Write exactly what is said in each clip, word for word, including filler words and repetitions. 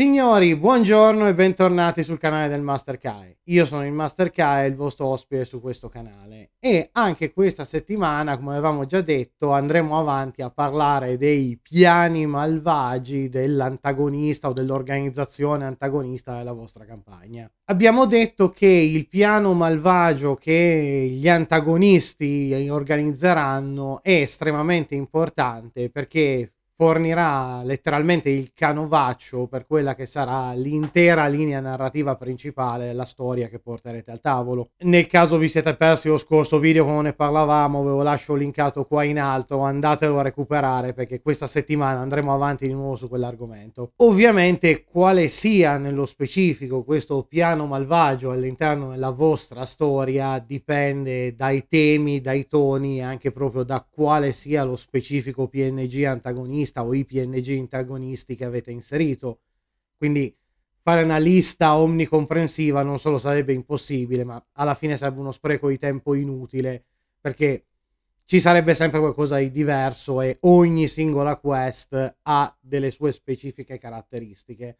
Signori, buongiorno e bentornati sul canale del Master Kai. Io sono il Master Kai, il vostro ospite su questo canale, e anche questa settimana, come avevamo già detto, andremo avanti a parlare dei piani malvagi dell'antagonista o dell'organizzazione antagonista della vostra campagna. Abbiamo detto che il piano malvagio che gli antagonisti organizzeranno è estremamente importante perché fornirà letteralmente il canovaccio per quella che sarà l'intera linea narrativa principale della storia che porterete al tavolo. Nel caso vi siete persi lo scorso video quando ne parlavamo, ve lo lascio linkato qua in alto, andatelo a recuperare perché questa settimana andremo avanti di nuovo su quell'argomento. Ovviamente quale sia nello specifico questo piano malvagio all'interno della vostra storia dipende dai temi, dai toni, anche proprio da quale sia lo specifico P N G antagonista o i P N G antagonisti che avete inserito. Quindi fare una lista omnicomprensiva non solo sarebbe impossibile, ma alla fine sarebbe uno spreco di tempo inutile, perché ci sarebbe sempre qualcosa di diverso e ogni singola quest ha delle sue specifiche caratteristiche.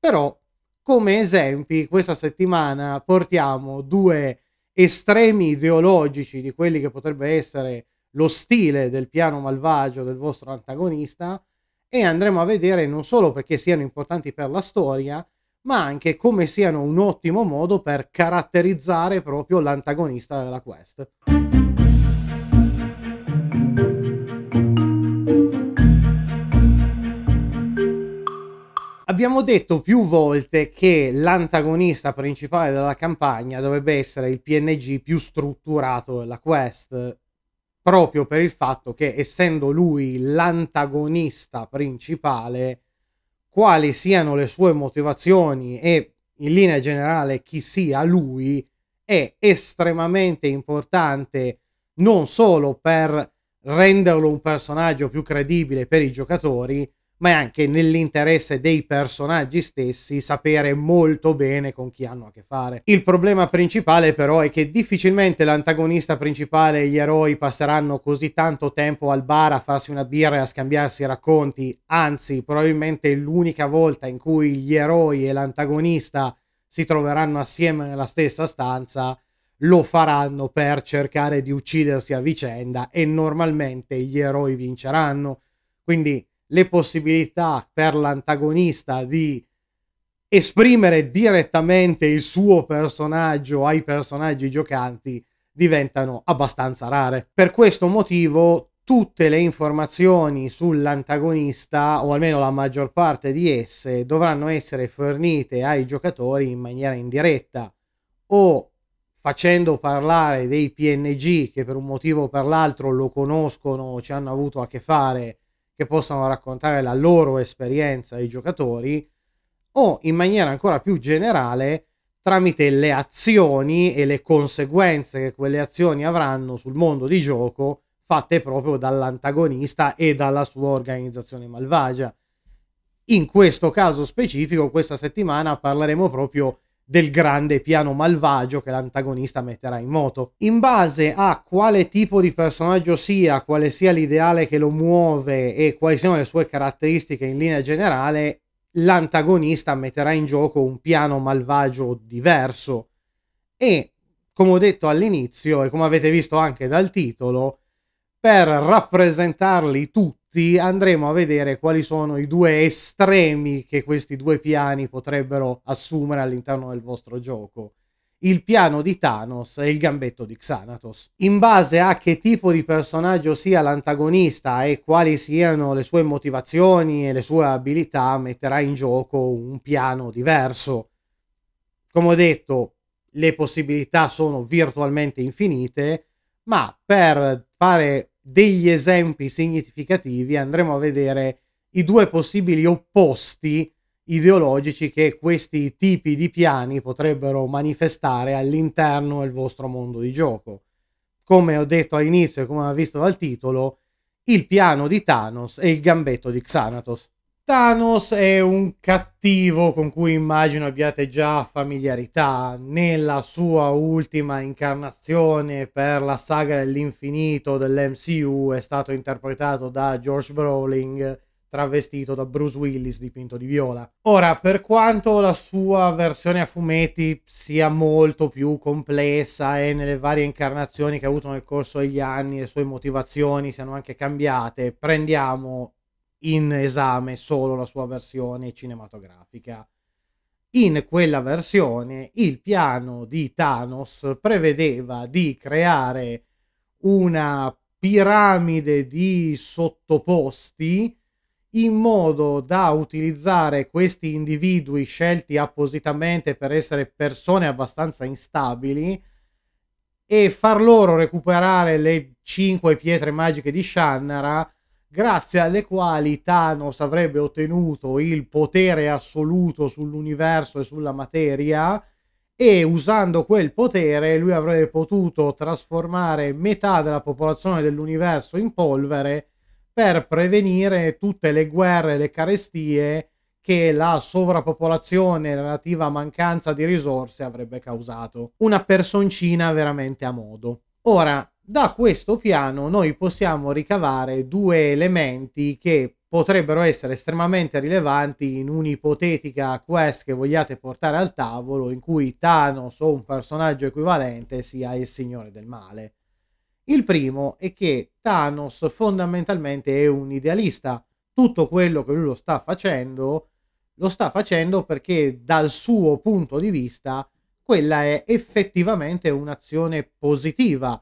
Però come esempi questa settimana portiamo due estremi ideologici di quelli che potrebbe essere lo stile del piano malvagio del vostro antagonista, e andremo a vedere non solo perché siano importanti per la storia, ma anche come siano un ottimo modo per caratterizzare proprio l'antagonista della quest. Abbiamo detto più volte che l'antagonista principale della campagna dovrebbe essere il P N G più strutturato della quest, proprio per il fatto che, essendo lui l'antagonista principale, quali siano le sue motivazioni e in linea generale chi sia lui è estremamente importante, non solo per renderlo un personaggio più credibile per i giocatori, ma è anche nell'interesse dei personaggi stessi sapere molto bene con chi hanno a che fare. Il problema principale però è che difficilmente l'antagonista principale e gli eroi passeranno così tanto tempo al bar a farsi una birra e a scambiarsi racconti, anzi probabilmente l'unica volta in cui gli eroi e l'antagonista si troveranno assieme nella stessa stanza lo faranno per cercare di uccidersi a vicenda, e normalmente gli eroi vinceranno. Quindi le possibilità per l'antagonista di esprimere direttamente il suo personaggio ai personaggi giocanti diventano abbastanza rare. Per questo motivo tutte le informazioni sull'antagonista, o almeno la maggior parte di esse, dovranno essere fornite ai giocatori in maniera indiretta, o facendo parlare dei P N G che per un motivo o per l'altro lo conoscono o ci hanno avuto a che fare, che possano raccontare la loro esperienza ai giocatori, o in maniera ancora più generale tramite le azioni e le conseguenze che quelle azioni avranno sul mondo di gioco fatte proprio dall'antagonista e dalla sua organizzazione malvagia. In questo caso specifico, questa settimana parleremo proprio del grande piano malvagio che l'antagonista metterà in moto. In base a quale tipo di personaggio sia, quale sia l'ideale che lo muove e quali siano le sue caratteristiche in linea generale, l'antagonista metterà in gioco un piano malvagio diverso. E, come ho detto all'inizio e come avete visto anche dal titolo, per rappresentarli tutti andremo a vedere quali sono i due estremi che questi due piani potrebbero assumere all'interno del vostro gioco: il piano di Thanos e il gambetto di Xanatos. In base a che tipo di personaggio sia l'antagonista e quali siano le sue motivazioni e le sue abilità, metterà in gioco un piano diverso. Come ho detto, le possibilità sono virtualmente infinite, ma per fare degli esempi significativi andremo a vedere i due possibili opposti ideologici che questi tipi di piani potrebbero manifestare all'interno del vostro mondo di gioco. Come ho detto all'inizio e come avete visto dal titolo, il piano di Thanos e il gambetto di Xanatos. Thanos è un cattivo con cui immagino abbiate già familiarità. Nella sua ultima incarnazione per la saga dell'infinito dell'M C U è stato interpretato da Josh Brolin, travestito da Bruce Willis dipinto di viola. Ora, per quanto la sua versione a fumetti sia molto più complessa e nelle varie incarnazioni che ha avuto nel corso degli anni le sue motivazioni siano anche cambiate, prendiamo in esame solo la sua versione cinematografica. In quella versione il piano di Thanos prevedeva di creare una piramide di sottoposti in modo da utilizzare questi individui scelti appositamente per essere persone abbastanza instabili e far loro recuperare le cinque pietre magiche di Shannara, grazie alle quali Thanos avrebbe ottenuto il potere assoluto sull'universo e sulla materia, e usando quel potere lui avrebbe potuto trasformare metà della popolazione dell'universo in polvere per prevenire tutte le guerre e le carestie che la sovrappopolazione e la relativa mancanza di risorse avrebbe causato. Una personcina veramente a modo. Ora, da questo piano noi possiamo ricavare due elementi che potrebbero essere estremamente rilevanti in un'ipotetica quest che vogliate portare al tavolo in cui Thanos o un personaggio equivalente sia il signore del male. Il primo è che Thanos fondamentalmente è un idealista. Tutto quello che lui lo sta facendo, lo sta facendo perché dal suo punto di vista quella è effettivamente un'azione positiva.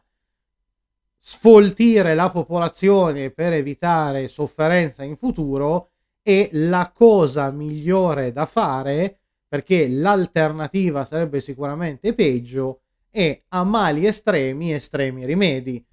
Sfoltire la popolazione per evitare sofferenza in futuro è la cosa migliore da fare, perché l'alternativa sarebbe sicuramente peggio, e a mali estremi estremi rimedi.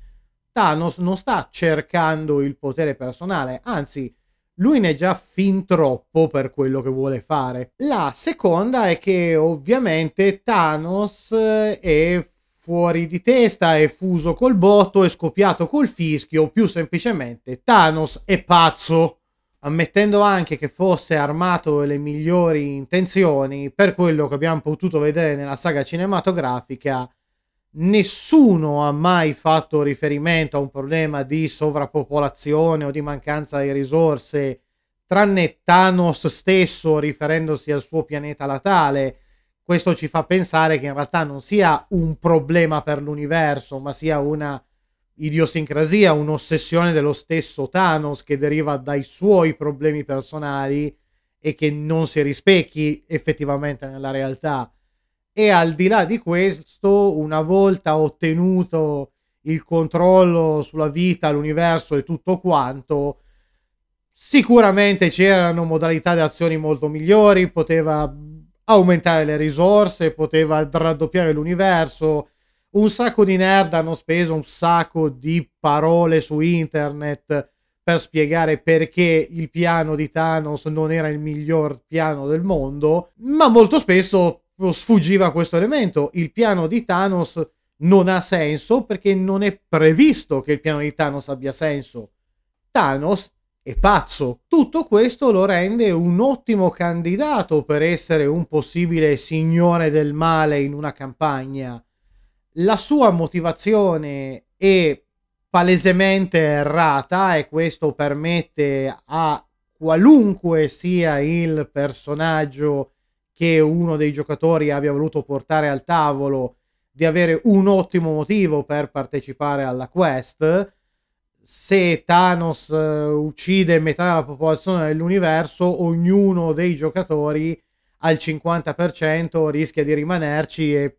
Thanos non sta cercando il potere personale, anzi lui ne è già fin troppo per quello che vuole fare. La seconda è che ovviamente Thanos è fuori di testa, è fuso col botto, è scoppiato col fischio, più semplicemente Thanos è pazzo. Ammettendo anche che fosse armato delle migliori intenzioni, per quello che abbiamo potuto vedere nella saga cinematografica, nessuno ha mai fatto riferimento a un problema di sovrappopolazione o di mancanza di risorse, tranne Thanos stesso riferendosi al suo pianeta natale. Questo ci fa pensare che in realtà non sia un problema per l'universo, ma sia una idiosincrasia, un'ossessione dello stesso Thanos che deriva dai suoi problemi personali e che non si rispecchi effettivamente nella realtà. E al di là di questo, una volta ottenuto il controllo sulla vita, l'universo e tutto quanto, sicuramente c'erano modalità di azioni molto migliori, poteva aumentare le risorse, poteva raddoppiare l'universo. Un sacco di nerd hanno speso un sacco di parole su internet per spiegare perché il piano di Thanos non era il miglior piano del mondo, ma molto spesso sfuggiva questo elemento. Il piano di Thanos non ha senso perché non è previsto che il piano di Thanos abbia senso. Thanos è pazzo. Tutto questo lo rende un ottimo candidato per essere un possibile signore del male in una campagna. La sua motivazione è palesemente errata e questo permette a qualunque sia il personaggio che uno dei giocatori abbia voluto portare al tavolo di avere un ottimo motivo per partecipare alla quest. Se Thanos uccide metà della popolazione dell'universo, ognuno dei giocatori al cinquanta per cento rischia di rimanerci, e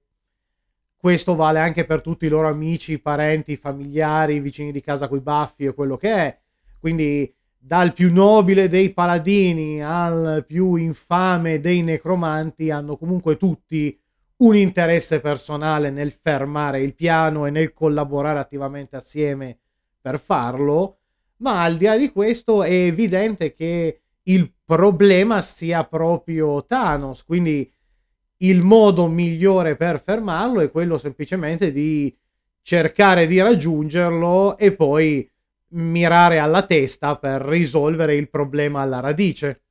questo vale anche per tutti i loro amici, parenti, familiari, vicini di casa coi baffi o quello che è. Quindi dal più nobile dei paladini al più infame dei necromanti hanno comunque tutti un interesse personale nel fermare il piano e nel collaborare attivamente assieme per farlo. Ma al di là di questo è evidente che il problema sia proprio Thanos, quindi il modo migliore per fermarlo è quello semplicemente di cercare di raggiungerlo e poi mirare alla testa per risolvere il problema alla radice.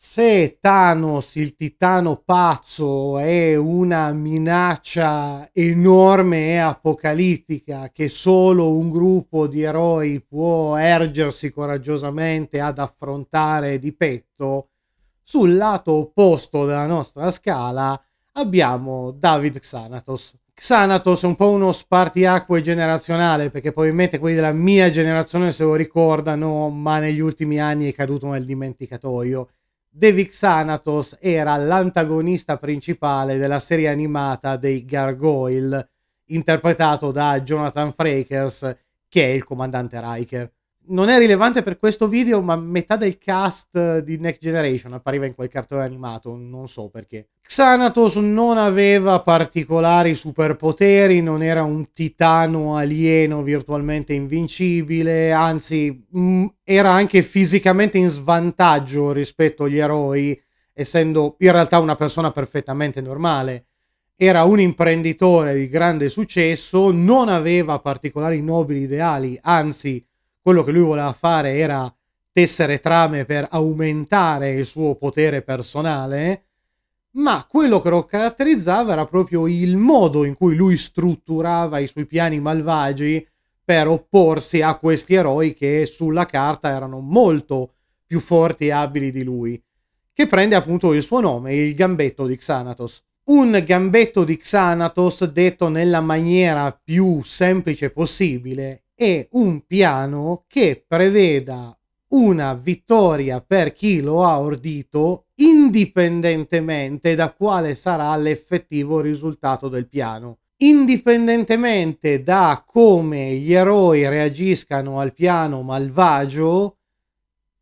se Thanos, il titano pazzo, è una minaccia enorme e apocalittica che solo un gruppo di eroi può ergersi coraggiosamente ad affrontare di petto, sul lato opposto della nostra scala abbiamo David Xanatos. Xanatos è un po' uno spartiacque generazionale, perché probabilmente quelli della mia generazione se lo ricordano, ma negli ultimi anni è caduto nel dimenticatoio. David Xanatos era l'antagonista principale della serie animata dei Gargoyle, interpretato da Jonathan Frakers, che è il comandante Riker. Non è rilevante per questo video, ma metà del cast di Next Generation appariva in quel cartone animato, non so perché. Xanatos non aveva particolari superpoteri, non era un titano alieno virtualmente invincibile, anzi mh, era anche fisicamente in svantaggio rispetto agli eroi, essendo in realtà una persona perfettamente normale. Era un imprenditore di grande successo, non aveva particolari nobili ideali, anzi quello che lui voleva fare era tessere trame per aumentare il suo potere personale, ma quello che lo caratterizzava era proprio il modo in cui lui strutturava i suoi piani malvagi per opporsi a questi eroi che sulla carta erano molto più forti e abili di lui, che prende appunto il suo nome, il gambetto di Xanatos. Un gambetto di Xanatos, detto nella maniera più semplice possibile, è un piano che preveda una vittoria per chi lo ha ordito indipendentemente da quale sarà l'effettivo risultato del piano. Indipendentemente da come gli eroi reagiscano al piano malvagio,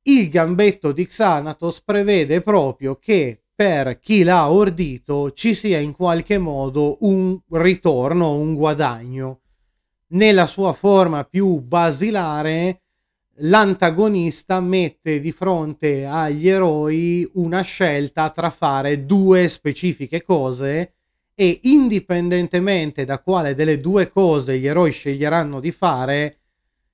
il gambetto di Xanatos prevede proprio che per chi l'ha ordito ci sia in qualche modo un ritorno, un guadagno. Nella sua forma più basilare, l'antagonista mette di fronte agli eroi una scelta tra fare due specifiche cose e, indipendentemente da quale delle due cose gli eroi sceglieranno di fare,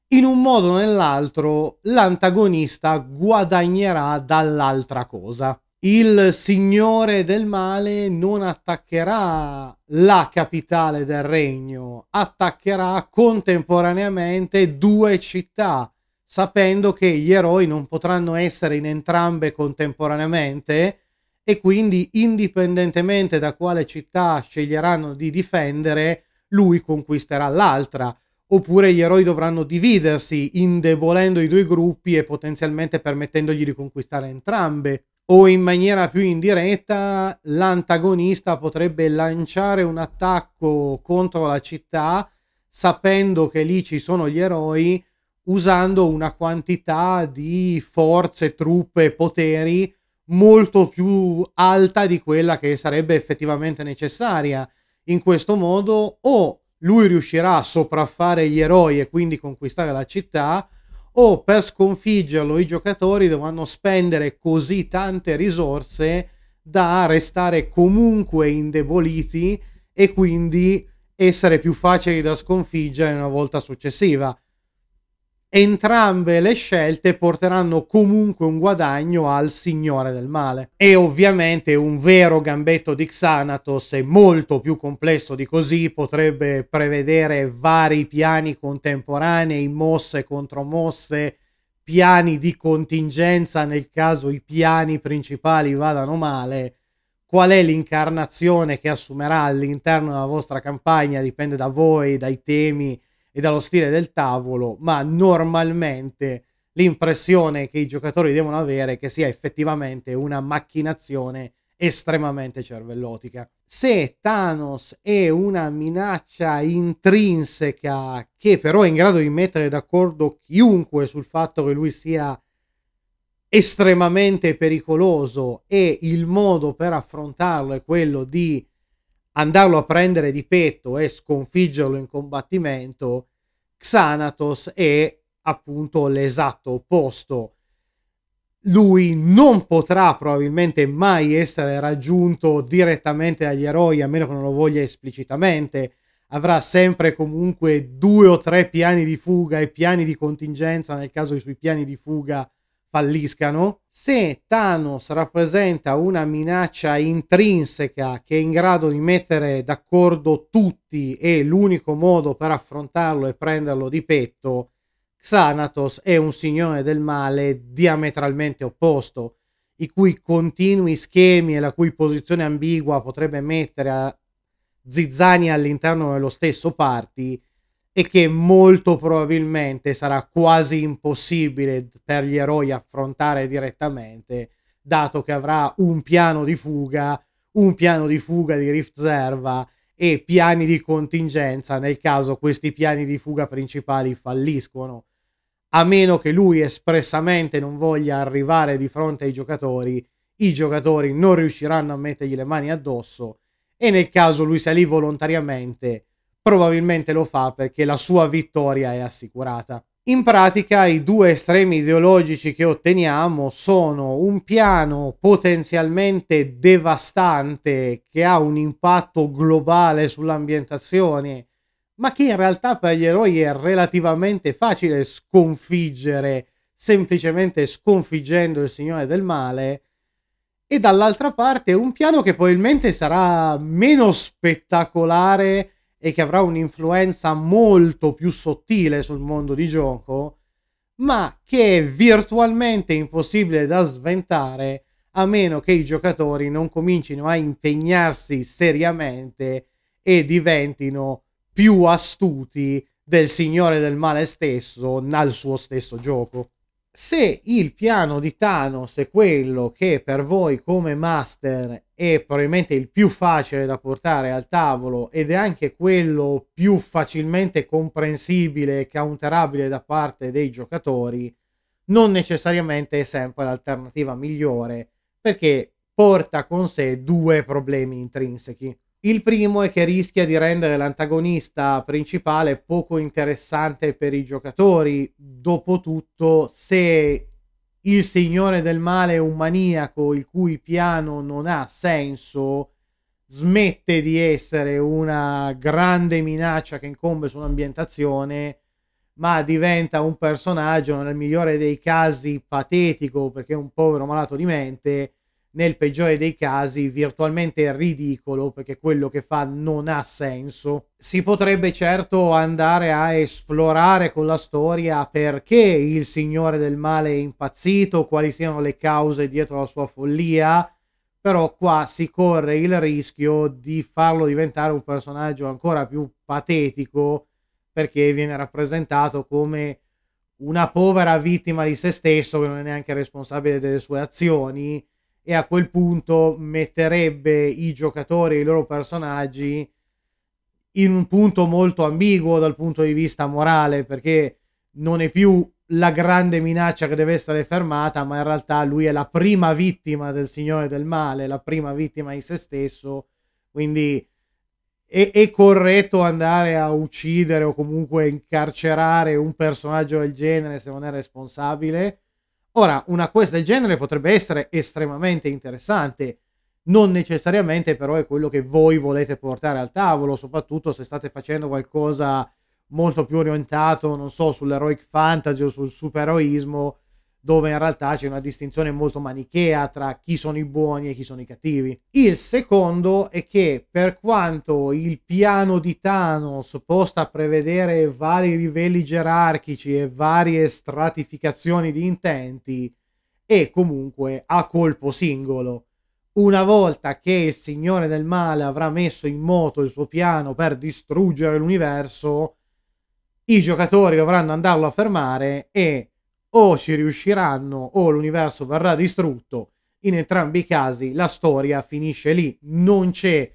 in un modo o nell'altro l'antagonista guadagnerà dall'altra cosa. Il signore del male non attaccherà la capitale del regno, attaccherà contemporaneamente due città, sapendo che gli eroi non potranno essere in entrambe contemporaneamente e quindi, indipendentemente da quale città sceglieranno di difendere, lui conquisterà l'altra. Oppure gli eroi dovranno dividersi, indebolendo i due gruppi e potenzialmente permettendogli di conquistare entrambe. O in maniera più indiretta, l'antagonista potrebbe lanciare un attacco contro la città, sapendo che lì ci sono gli eroi, usando una quantità di forze, truppe e poteri molto più alta di quella che sarebbe effettivamente necessaria. In questo modo o lui riuscirà a sopraffare gli eroi e quindi conquistare la città, o per sconfiggerlo i giocatori dovranno spendere così tante risorse da restare comunque indeboliti e quindi essere più facili da sconfiggere una volta successiva. Entrambe le scelte porteranno comunque un guadagno al signore del male. E ovviamente un vero gambetto di Xanatos è molto più complesso di così, potrebbe prevedere vari piani contemporanei, mosse contro mosse, piani di contingenza nel caso i piani principali vadano male. Qual è l'incarnazione che assumerà all'interno della vostra campagna dipende da voi, dai temi e dallo stile del tavolo, ma normalmente l'impressione che i giocatori devono avere è che sia effettivamente una macchinazione estremamente cervellotica. Se Thanos è una minaccia intrinseca che però è in grado di mettere d'accordo chiunque sul fatto che lui sia estremamente pericoloso e il modo per affrontarlo è quello di andarlo a prendere di petto e sconfiggerlo in combattimento, Xanatos è appunto l'esatto opposto. Lui non potrà probabilmente mai essere raggiunto direttamente dagli eroi, a meno che non lo voglia esplicitamente. Avrà sempre comunque due o tre piani di fuga e piani di contingenza nel caso i suoi piani di fuga falliscano. Se Thanos rappresenta una minaccia intrinseca che è in grado di mettere d'accordo tutti e l'unico modo per affrontarlo è prenderlo di petto, Xanatos è un signore del male diametralmente opposto, i cui continui schemi e la cui posizione ambigua potrebbe mettere a zizzania all'interno dello stesso party, e che molto probabilmente sarà quasi impossibile per gli eroi affrontare direttamente, dato che avrà un piano di fuga, un piano di fuga di Rift Serva e piani di contingenza nel caso questi piani di fuga principali falliscono, a meno che lui espressamente non voglia arrivare di fronte ai giocatori. I giocatori non riusciranno a mettergli le mani addosso, e nel caso lui sia lì volontariamente probabilmente lo fa perché la sua vittoria è assicurata. In pratica i due estremi ideologici che otteniamo sono un piano potenzialmente devastante che ha un impatto globale sull'ambientazione, ma che in realtà per gli eroi è relativamente facile sconfiggere semplicemente sconfiggendo il Signore del Male, e dall'altra parte un piano che probabilmente sarà meno spettacolare e che avrà un'influenza molto più sottile sul mondo di gioco, ma che è virtualmente impossibile da sventare a meno che i giocatori non comincino a impegnarsi seriamente e diventino più astuti del Signore del Male stesso nel suo stesso gioco. Se il piano di Thanos è quello che per voi come Master è probabilmente il più facile da portare al tavolo ed è anche quello più facilmente comprensibile e counterabile da parte dei giocatori, non necessariamente è sempre l'alternativa migliore, perché porta con sé due problemi intrinsechi. Il primo è che rischia di rendere l'antagonista principale poco interessante per i giocatori. Dopotutto, se il Signore del Male è un maniaco il cui piano non ha senso, smette di essere una grande minaccia che incombe sull'ambientazione, ma diventa un personaggio nel migliore dei casi patetico perché è un povero malato di mente, nel peggiore dei casi virtualmente ridicolo perché quello che fa non ha senso. Si potrebbe certo andare a esplorare con la storia perché il Signore del Male è impazzito, quali siano le cause dietro la sua follia, però qua si corre il rischio di farlo diventare un personaggio ancora più patetico perché viene rappresentato come una povera vittima di se stesso che non è neanche responsabile delle sue azioni, e a quel punto metterebbe i giocatori e i loro personaggi in un punto molto ambiguo dal punto di vista morale, perché non è più la grande minaccia che deve essere fermata, ma in realtà lui è la prima vittima del Signore del Male, la prima vittima di se stesso, quindi è, è corretto andare a uccidere o comunque incarcerare un personaggio del genere se non è responsabile. Ora, una quest del genere potrebbe essere estremamente interessante, non necessariamente però è quello che voi volete portare al tavolo, soprattutto se state facendo qualcosa molto più orientato, non so, sull'heroic fantasy o sul supereroismo, dove in realtà c'è una distinzione molto manichea tra chi sono i buoni e chi sono i cattivi. Il secondo è che, per quanto il piano di Thanos possa prevedere vari livelli gerarchici e varie stratificazioni di intenti, è comunque a colpo singolo. Una volta che il Signore del Male avrà messo in moto il suo piano per distruggere l'universo, i giocatori dovranno andarlo a fermare e o ci riusciranno o l'universo verrà distrutto. In entrambi i casi la storia finisce lì, non c'è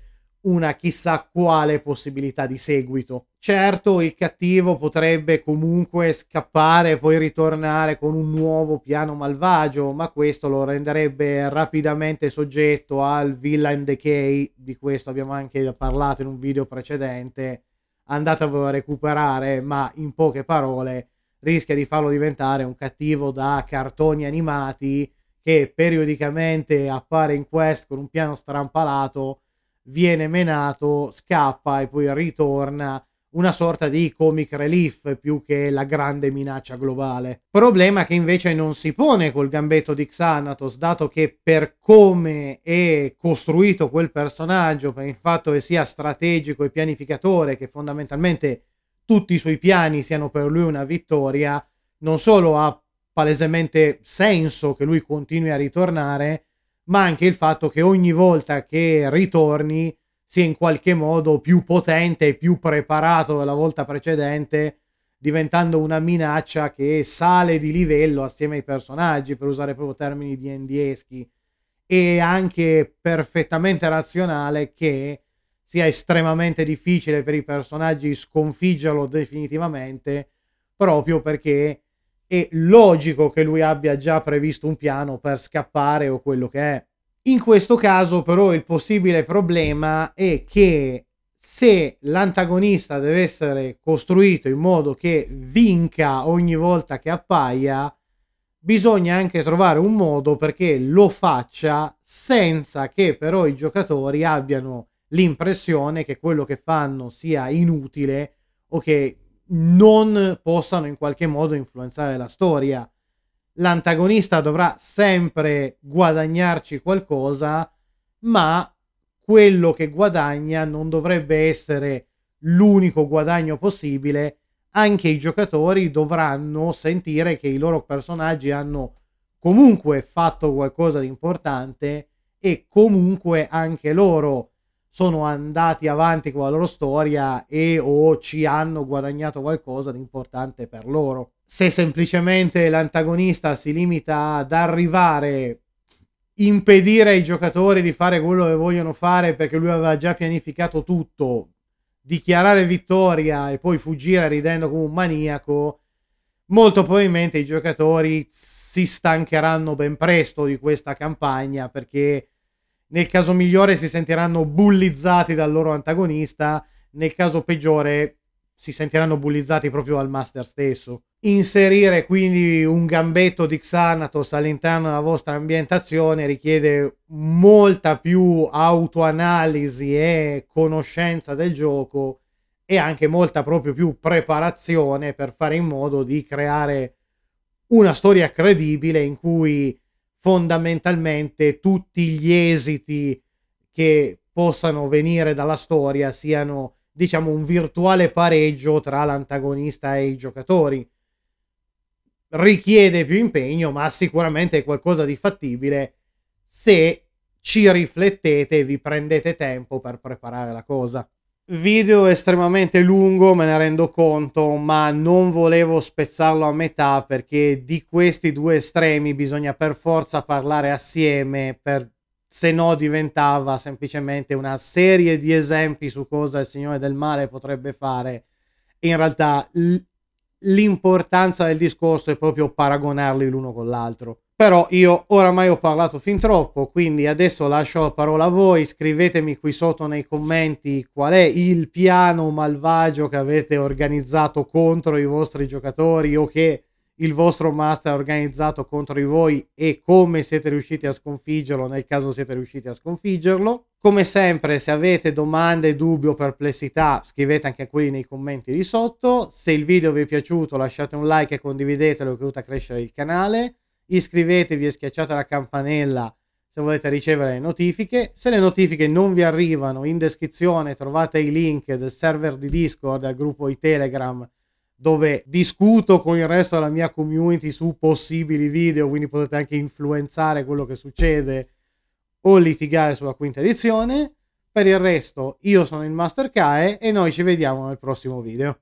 una chissà quale possibilità di seguito. Certo, il cattivo potrebbe comunque scappare e poi ritornare con un nuovo piano malvagio, ma questo lo renderebbe rapidamente soggetto al villain decay, di questo abbiamo anche parlato in un video precedente, andatevelo a recuperare, ma in poche parole rischia di farlo diventare un cattivo da cartoni animati che periodicamente appare in quest con un piano strampalato, viene menato, scappa e poi ritorna, una sorta di comic relief più che la grande minaccia globale. Problema che invece non si pone col gambetto di Xanatos, dato che per come è costruito quel personaggio, per il fatto che sia strategico e pianificatore, che fondamentalmente tutti i suoi piani siano per lui una vittoria, non solo ha palesemente senso che lui continui a ritornare, ma anche il fatto che ogni volta che ritorni sia in qualche modo più potente e più preparato della volta precedente, diventando una minaccia che sale di livello assieme ai personaggi, per usare proprio termini D and D-eschi. E anche perfettamente razionale che sia estremamente difficile per i personaggi sconfiggerlo definitivamente, proprio perché è logico che lui abbia già previsto un piano per scappare o quello che è. In questo caso però il possibile problema è che se l'antagonista deve essere costruito in modo che vinca ogni volta che appaia, bisogna anche trovare un modo perché lo faccia senza che però i giocatori abbiano l'impressione che quello che fanno sia inutile o che non possano in qualche modo influenzare la storia. L'antagonista dovrà sempre guadagnarci qualcosa, ma quello che guadagna non dovrebbe essere l'unico guadagno possibile. Anche i giocatori dovranno sentire che i loro personaggi hanno comunque fatto qualcosa di importante e comunque anche loro sono andati avanti con la loro storia e o ci hanno guadagnato qualcosa di importante per loro. Se semplicemente l'antagonista si limita ad arrivare, impedire ai giocatori di fare quello che vogliono fare perché lui aveva già pianificato tutto, dichiarare vittoria e poi fuggire ridendo come un maniaco, molto probabilmente i giocatori si stancheranno ben presto di questa campagna, perché nel caso migliore si sentiranno bullizzati dal loro antagonista, nel caso peggiore si sentiranno bullizzati proprio al master stesso. Inserire quindi un gambetto di Xanatos all'interno della vostra ambientazione richiede molta più autoanalisi e conoscenza del gioco e anche molta proprio più preparazione per fare in modo di creare una storia credibile in cui fondamentalmente tutti gli esiti che possano venire dalla storia siano, diciamo, un virtuale pareggio tra l'antagonista e i giocatori. Richiede più impegno, ma sicuramente è qualcosa di fattibile se ci riflettete e vi prendete tempo per preparare la cosa. Video estremamente lungo, me ne rendo conto, ma non volevo spezzarlo a metà perché di questi due estremi bisogna per forza parlare assieme, per... se no diventava semplicemente una serie di esempi su cosa il Signore del Mare potrebbe fare. In realtà l'importanza del discorso è proprio paragonarli l'uno con l'altro. Però io oramai ho parlato fin troppo, quindi adesso lascio la parola a voi. Scrivetemi qui sotto nei commenti qual è il piano malvagio che avete organizzato contro i vostri giocatori o che il vostro master ha organizzato contro di voi e come siete riusciti a sconfiggerlo, nel caso siete riusciti a sconfiggerlo. Come sempre, se avete domande, dubbi o perplessità, scrivete anche quelli nei commenti di sotto. Se il video vi è piaciuto lasciate un like e condividetelo, che aiuta a crescere il canale. Iscrivetevi e schiacciate la campanella se volete ricevere le notifiche. Se le notifiche non vi arrivano, in descrizione trovate i link del server di Discord, al gruppo di Telegram, dove discuto con il resto della mia community su possibili video, quindi potete anche influenzare quello che succede o litigare sulla quinta edizione. Per il resto, io sono il Master Kai e noi ci vediamo nel prossimo video.